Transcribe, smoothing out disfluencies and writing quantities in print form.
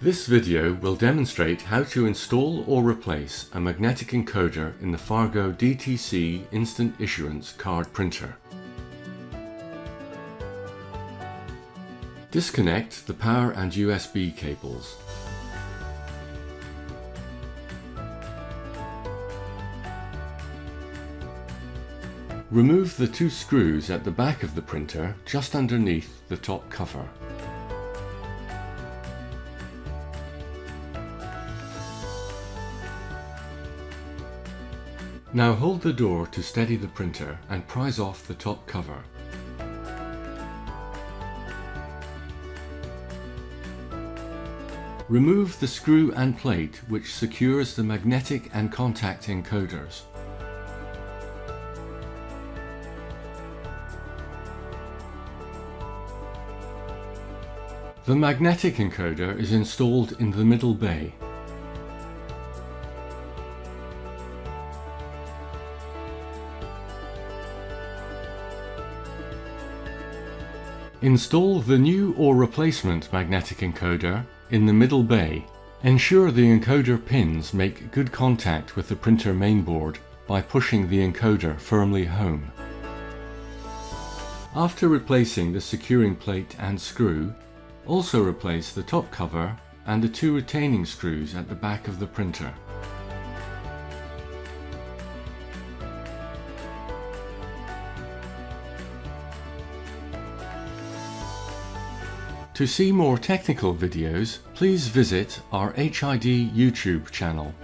This video will demonstrate how to install or replace a magnetic encoder in the Fargo DTC Instant Issuance card printer. Disconnect the power and USB cables. Remove the two screws at the back of the printer just underneath the top cover. Now hold the door to steady the printer and prise off the top cover. Remove the screw and plate which secures the magnetic and contact encoders. The magnetic encoder is installed in the middle bay. Install the new or replacement magnetic encoder in the middle bay. Ensure the encoder pins make good contact with the printer mainboard by pushing the encoder firmly home. After replacing the securing plate and screw, also replace the top cover and the two retaining screws at the back of the printer. To see more technical videos, please visit our HID YouTube channel.